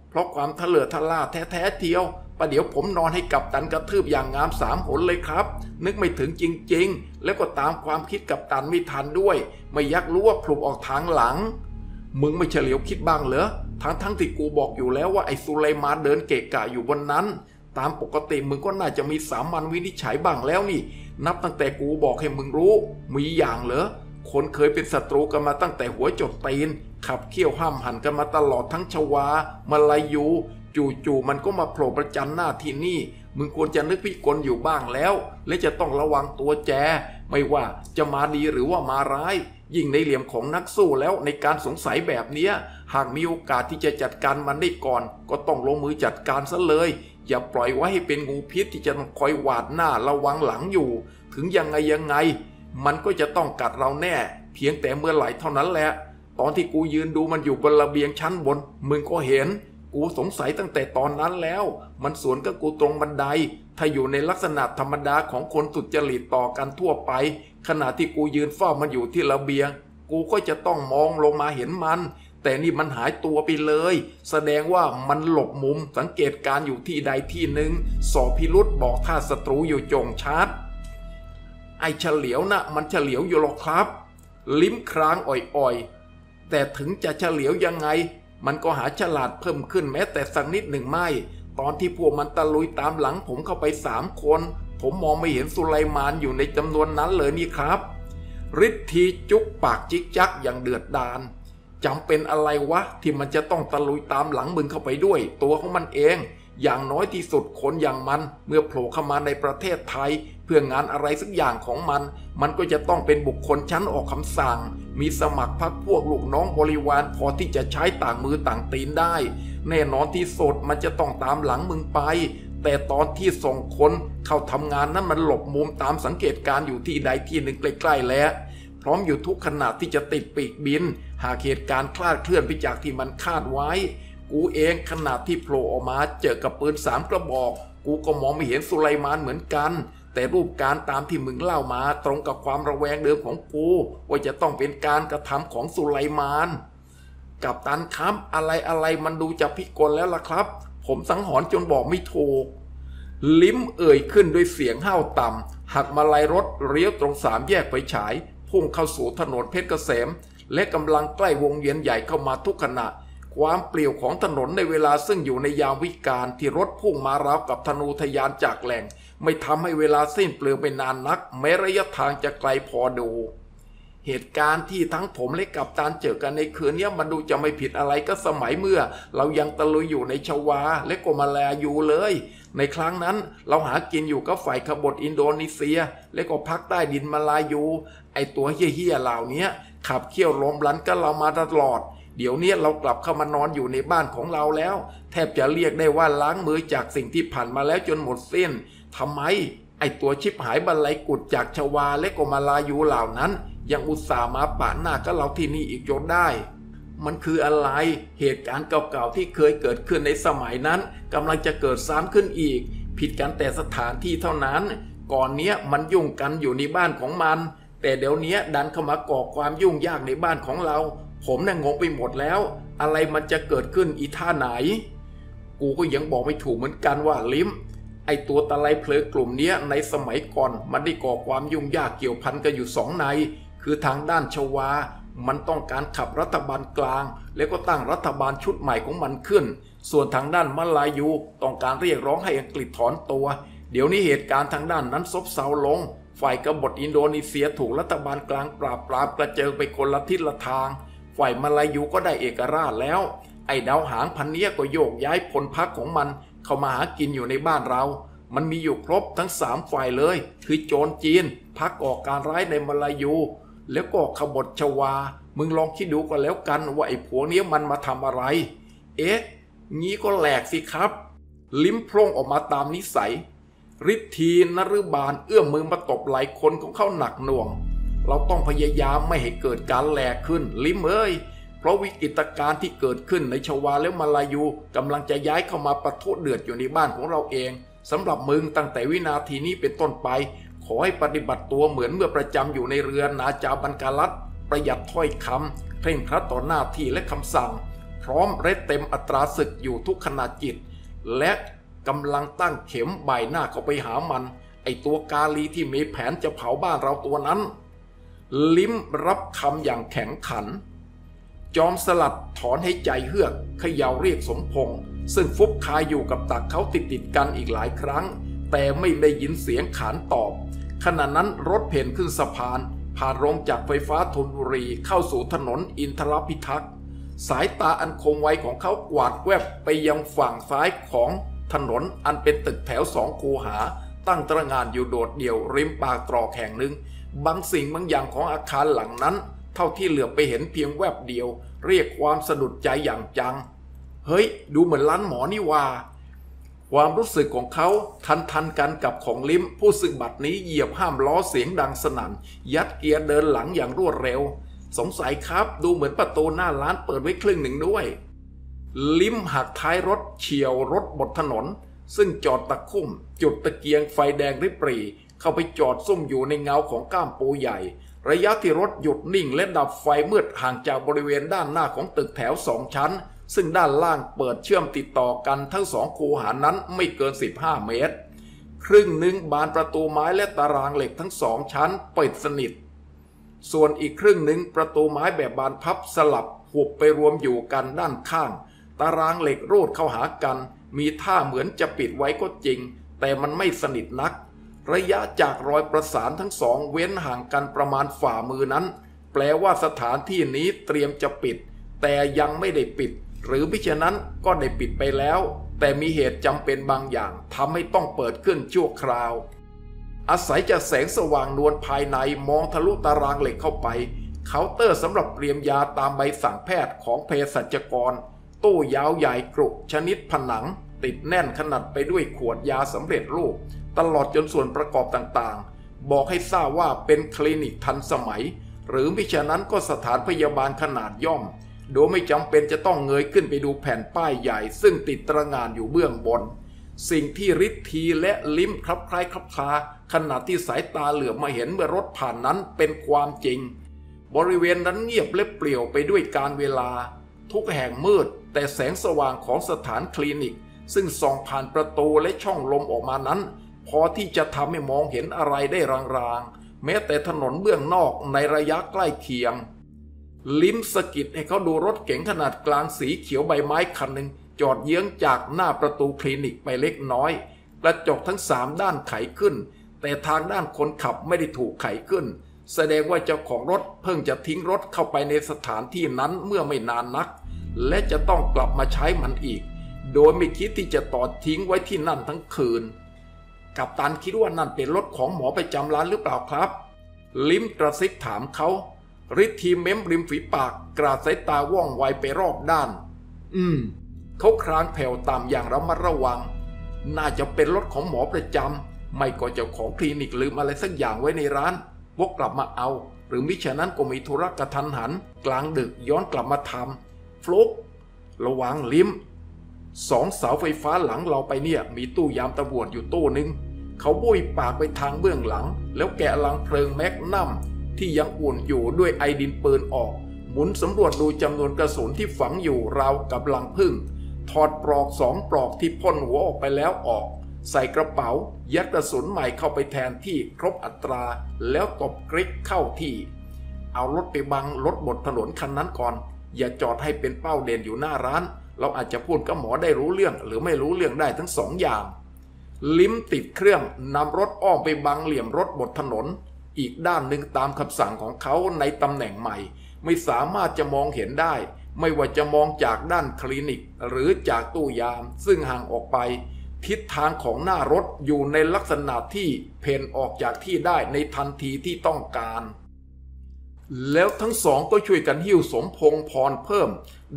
เพราะความทะเลาะทะล่าแท้ๆเทียวประเดี๋ยวผมนอนให้กัปตันกระทืบอย่างงาม3 หนเลยครับนึกไม่ถึงจริงๆแล้วก็ตามความคิดกัปตันไม่ทันด้วยไม่ยักรู้ว่าผลุบออกทางหลังมึงไม่เฉลียวคิดบ้างเหรอทั้งที่กูบอกอยู่แล้วว่าไอ้สุไลมานเดินเกะกะอยู่บนนั้นตามปกติมึงก็น่าจะมีสามัญวินิจฉัยบ้างแล้วนี่นับตั้งแต่กูบอกให้มึงรู้มีอย่างเหรอคนเคยเป็นศัตรูกันมาตั้งแต่หัวจดตีนขับเคี่ยวห้ามหันกันมาตลอดทั้งชวามาลายูจู่ๆมันก็มาโผล่ประจันหน้าที่นี่มึงควรจะนึกพิกลอยู่บ้างแล้วและจะต้องระวังตัวแจไม่ว่าจะมาดีหรือว่ามาร้ายยิ่งในเหลี่ยมของนักสู้แล้วในการสงสัยแบบนี้หากมีโอกาสที่จะจัดการมันได้ก่อนก็ต้องลงมือจัดการซะเลยอย่าปล่อยไว้ให้เป็นงูพิษที่จะคอยหวาดหน้าระวังหลังอยู่ถึงยังไงมันก็จะต้องกัดเราแน่เพียงแต่เมื่อไหร่เท่านั้นแหละตอนที่กูยืนดูมันอยู่บนระเบียงชั้นบนมึงก็เห็นกูสงสัยตั้งแต่ตอนนั้นแล้วมันสวนกับกูตรงบันไดถ้าอยู่ในลักษณะธรรมดาของคนสุจริตต่อกันทั่วไปขณะที่กูยืนเฝ้ามันอยู่ที่ระเบียงกูก็จะต้องมองลงมาเห็นมันแต่นี่มันหายตัวไปเลยแสดงว่ามันหลบมุมสังเกตการอยู่ที่ใดที่หนึ่งสอบพิรุธบอกท่าศัตรูอยู่จงชัดไอ้เฉลียวนะมันเฉลียวอยู่หรอกครับลิ้มครางอ่อยๆแต่ถึงจะเฉลียวยังไงมันก็หาฉลาดเพิ่มขึ้นแม้แต่สักนิดหนึ่งไม่ตอนที่พวกมันตะลุยตามหลังผมเข้าไป3 คนผมมองไม่เห็นสุไลมานอยู่ในจำนวนนั้นเลยนี่ครับฤทธีจุกปากจิกจักอย่างเดือดดาลจำเป็นอะไรวะที่มันจะต้องตะลุยตามหลังมึงเข้าไปด้วยตัวของมันเองอย่างน้อยที่สุดคนอย่างมันเมื่อโผล่เข้ามาในประเทศไทยเพื่องานอะไรสักอย่างของมันมันก็จะต้องเป็นบุคคลชั้นออกคำสั่งมีสมัครพรรคพวกลูกน้องบริวารพอที่จะใช้ต่างมือต่างตีนได้แน่นอนที่สุดมันจะต้องตามหลังมึงไปแต่ตอนที่ส่งคนเข้าทำงานนั้นมันหลบมุมตามสังเกตการอยู่ที่ใดที่หนึ่งใกล้ๆแล้วพร้อมอยู่ทุกขณะที่จะติดปีกบินหากเหตุการณ์คลาดเคลื่อนไปจากที่มันคาดไว้กูเองขณะที่โผล่ออกมาเจอกับปืน3 กระบอกกูก็มองไม่เห็นสุไลมานเหมือนกันแต่รูปการตามที่มึงเล่ามาตรงกับความระแวงเดิมของกูว่าจะต้องเป็นการกระทำของสุไลมานกัปตันครับอะไรมันดูจะพิกลแล้วล่ะครับผมสังหรณ์จนบอกไม่ถูกลิ้มเอ่ยขึ้นด้วยเสียงห้าวต่ำหักมาลัยรถเลี้ยวตรง3 แยกไฟฉายพุ่งเข้าสู่ถนนเพชรเกษม และกำลังใกล้วงเวียนใหญ่เข้ามาทุกขณะความเปลี่ยวของถนนในเวลาซึ่งอยู่ในยามวิกาลที่รถพุ่งมาราวกับธนูทะยานจากแหล่งไม่ทำให้เวลาสิ้นเปลืองไปนานนักแม้ระยะทางจะไกลพอดูเหตุการณ์ที่ทั้งผมและกัปตันเจอกันในคืนนี้มันดูจะไม่ผิดอะไรก็สมัยเมื่อเรายังตะลุยอยู่ในชวาและโกมาลาอยู่เลยในครั้งนั้นเราหากินอยู่กับฝ่ายขบฏอินโดนีเซียและก็พักใต้ดินมาลายูไอตัวเหี้ยๆเหล่านี้ขับเคี่ยวล้มลันกับเรามาตลอดเดี๋ยวนี้เรากลับเข้ามานอนอยู่ในบ้านของเราแล้วแทบจะเรียกได้ว่าล้างมือจากสิ่งที่ผ่านมาแล้วจนหมดสิ้นทำไมไอตัวชิบหายบันไลกุดจากชวาและโกมาลายูเหล่านั้นยังอุตส่าห์มาปะหน้ากับเราที่นี่อีกจนได้มันคืออะไรเหตุการณ์เก่าๆที่เคยเกิดขึ้นในสมัยนั้นกำลังจะเกิดซ้ำขึ้นอีกผิดกันแต่สถานที่เท่านั้นก่อนเนี้ยมันยุ่งกันอยู่ในบ้านของมันแต่เดี๋ยวนี้ดันเข้ามาก่อความยุ่งยากในบ้านของเราผมน่ะงงไปหมดแล้วอะไรมันจะเกิดขึ้นอีท่าไหนกูก็ยังบอกไม่ถูกเหมือนกันว่าลิ้มไอตัวตะไลเพลิงกลุ่มเนี้ยในสมัยก่อนมันได้ก่อความยุ่งยากเกี่ยวพันกันอยู่สองในคือทางด้านชวามันต้องการขับรัฐบาลกลางแล้วก็ตั้งรัฐบาลชุดใหม่ของมันขึ้นส่วนทางด้านมาลายูต้องการเรียกร้องให้อังกฤษถอนตัวเดี๋ยวนี้เหตุการณ์ทางด้านนั้นซบเซาลงฝ่ายกบฏอินโดนีเซียถูกรัฐบาลกลางปราบปรามกระเจิงไปคนละทิศละทางฝ่ายมาลายูก็ได้เอกราชแล้วไอ้ดาวหางพันเนี้ยก็โยกย้ายพลพรรคของมันเข้ามาหากินอยู่ในบ้านเรามันมีอยู่ครบทั้ง3ฝ่ายเลยคือโจรจีนพรรคก่อการร้ายในมาลายูแล้วก็ขบฏชวามึงลองคิดดูก็แล้วกันว่าไอ้ผัวเนี้ยมันมาทำอะไรเอ๊ะงี้ก็แหลกสิครับลิ้มพร่งออกมาตามนิสัยฤทธีนฤบาลเอื้อมมือมาตบไหล่คนของเขาหนักหน่วงเราต้องพยายามไม่ให้เกิดการแหลกขึ้นลิ้มเอ้ยเพราะวิกฤตการณ์ที่เกิดขึ้นในชวาและมาลายูกำลังจะย้ายเข้ามาปะทุเดือดอยู่ในบ้านของเราเองสำหรับมึงตั้งแต่วินาทีนี้เป็นต้นไปขอให้ปฏิบัติตัวเหมือนเมื่อประจำอยู่ในเรือนนาจาบันกาลัดประหยัดถ้อยคำเคร่งครัดต่อหน้าที่และคำสั่งพร้อมและเต็มอัตราศึกอยู่ทุกขณะจิตและกำลังตั้งเข็มใบหน้าเข้าไปหามันไอตัวกาลีที่มีแผนจะเผาบ้านเราตัวนั้นลิ้มรับคำอย่างแข็งขันจอมสลัดถอนให้ใจเฮือกเขย่าเรียกสมพงษ์ซึ่งฟุบคายอยู่กับตักเขาติดกันอีกหลายครั้งแต่ไม่ได้ยินเสียงขานตอบขณะนั้นรถเพ่นขึ้นสะพานผ่านโรงจักรไฟฟ้าธนบุรีเข้าสู่ถนนอินทรพิทักษ์สายตาอันคงไวของเขากวาดแวบไปยังฝั่งซ้ายของถนนอันเป็นตึกแถว2 คูหาตั้งตระหง่านอยู่โดดเดี่ยวริมปากตรอกแห่งหนึ่งบางสิ่งบางอย่างของอาคารหลังนั้นเท่าที่เหลือไปเห็นเพียงแวบเดียวเรียกความสะดุดใจอย่างจังเฮ้ยดูเหมือนร้านหมอนี่ว่าความรู้สึกของเขาทันกันกับของลิ้มผู้ซึ่งบัดนี้เหยียบห้ามล้อเสียงดังสนั่นยัดเกียร์เดินหลังอย่างรวดเร็วสงสัยครับดูเหมือนประตูหน้าร้านเปิดไว้ครึ่งหนึ่งด้วยลิ้มหักท้ายรถเฉี่ยวรถบนถนนซึ่งจอดตะคุ่มจุดตะเกียงไฟแดงริบหรี่เข้าไปจอดซุ่มอยู่ในเงาของก้ามปูใหญ่ระยะที่รถหยุดนิ่งและดับไฟมืดห่างจากบริเวณด้านหน้าของตึกแถว2ชั้นซึ่งด้านล่างเปิดเชื่อมติดต่อกันทั้ง2คูหานั้นไม่เกิน15เมตรครึ่งหนึ่งบานประตูไม้และตารางเหล็กทั้ง2ชั้นปิดสนิทส่วนอีกครึ่งหนึ่งประตูไม้แบบบานพับสลับหุบไปรวมอยู่กันด้านข้างตารางเหล็กรูดเข้าหากันมีท่าเหมือนจะปิดไว้ก็จริงแต่มันไม่สนิทนักระยะจากรอยประสานทั้งสองเว้นห่างกันประมาณฝ่ามือนั้นแปลว่าสถานที่นี้เตรียมจะปิดแต่ยังไม่ได้ปิดหรือมิฉะนั้นก็ได้ปิดไปแล้วแต่มีเหตุจำเป็นบางอย่างทำให้ต้องเปิดขึ้นชั่วคราวอาศัยจากแสงสว่างนวลภายในมองทะลุตารางเหล็กเข้าไปเคาน์เตอร์สำหรับเตรียมยาตามใบสั่งแพทย์ของเภสัชกรตู้ยาวใหญ่กรุชนิดผนังติดแน่นขนาดไปด้วยขวดยาสำเร็จรูปตลอดจนส่วนประกอบต่างๆบอกให้ทราบว่าเป็นคลินิกทันสมัยหรือมิฉะนั้นก็สถานพยาบาลขนาดย่อมโดยไม่จำเป็นจะต้องเงยขึ้นไปดูแผ่นป้ายใหญ่ซึ่งติดตระหง่านอยู่เบื้องบนสิ่งที่ฤทธีและลิ้มคลับคล้ายคลับคลาขณะที่สายตาเหลือบมาเห็นเมื่อรถผ่านนั้นเป็นความจริงบริเวณนั้นเงียบและเปลี่ยวไปด้วยกาลเวลาทุกแห่งมืดแต่แสงสว่างของสถานคลินิกซึ่งส่องผ่านประตูและช่องลมออกมานั้นพอที่จะทำให้มองเห็นอะไรได้รางๆแม้แต่ถนนเบื้องนอกในระยะใกล้เคียง ลิ้นสะกิดให้เขาดูรถเก๋งขนาดกลางสีเขียวใบไม้คันหนึ่งจอดเยื้องจากหน้าประตูคลินิกไปเล็กน้อยกระจกทั้ง3ด้านไขขึ้นแต่ทางด้านคนขับไม่ได้ถูกไขขึ้นแสดงว่าเจ้าของรถเพิ่งจะทิ้งรถเข้าไปในสถานที่นั้นเมื่อไม่นานนักและจะต้องกลับมาใช้มันอีกโดยไม่คิดที่จะต่อทิ้งไว้ที่นั่นทั้งคืนกัปตันคิดว่านั่นเป็นรถของหมอประจำร้านหรือเปล่าครับลิ้มกระซิบถามเขาฤทธิ์ทีเม้มริมฝีปากกระสายตาว่องไวไปรอบด้านเขาครางแผ่วต่ำอย่างระมัดระวังน่าจะเป็นรถของหมอประจำไม่ก็เจ้าของคลินิกลืมอะไรสักอย่างไว้ในร้านวกกลับมาเอาหรือมิฉะนั้นก็มีธุระกระทันหันกลางดึกย้อนกลับมาทำฟลุกระวังลิ้ม2 เสาไฟฟ้าหลังเราไปเนี่ยมีตู้ยามตำรวจอยู่ตู้นึงเขาบุ้ยปากไปทางเบื้องหลังแล้วแกะลังเพลิงแมกนัมที่ยังอุ่นอยู่ด้วยไอดินปืนออกหมุนสำรวจดูจำนวนกระสุนที่ฝังอยู่ราวกับลังผึ้งถอดปลอก2 ปลอกที่พ่นหัวออกไปแล้วออกใส่กระเป๋ายัดกระสุนใหม่เข้าไปแทนที่ครบอัตราแล้วตบกริ๊กเข้าที่เอารถไปบังรถบนถนนคันนั้นก่อนอย่าจอดให้เป็นเป้าเด่นอยู่หน้าร้านเราอาจจะพูดกับหมอได้รู้เรื่องหรือไม่รู้เรื่องได้ทั้ง2 อย่างลิ้มติดเครื่องนำรถอ้อมไปบังเหลี่ยมรถบนถนนอีกด้านหนึ่งตามคำสั่งของเขาในตำแหน่งใหม่ไม่สามารถจะมองเห็นได้ไม่ว่าจะมองจากด้านคลินิกหรือจากตู้ยามซึ่งห่างออกไปทิศทางของหน้ารถอยู่ในลักษณะที่เพ่นออกจากที่ได้ในทันทีที่ต้องการแล้วทั้งสองก็ช่วยกันหิ้วสมพงษ์พรเพิ่ม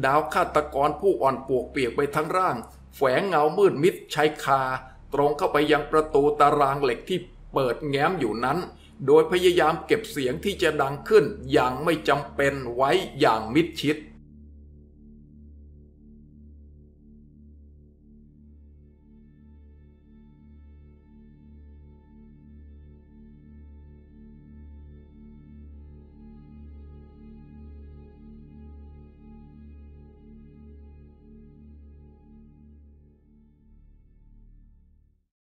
ดาวฆาตกรผู้อ่อนปวกเปียกไปทั้งร่างแฝงเงามืดมิดชายคาตรงเข้าไปยังประตูตารางเหล็กที่เปิดแง้มอยู่นั้นโดยพยายามเก็บเสียงที่จะดังขึ้นอย่างไม่จำเป็นไว้อย่างมิดชิด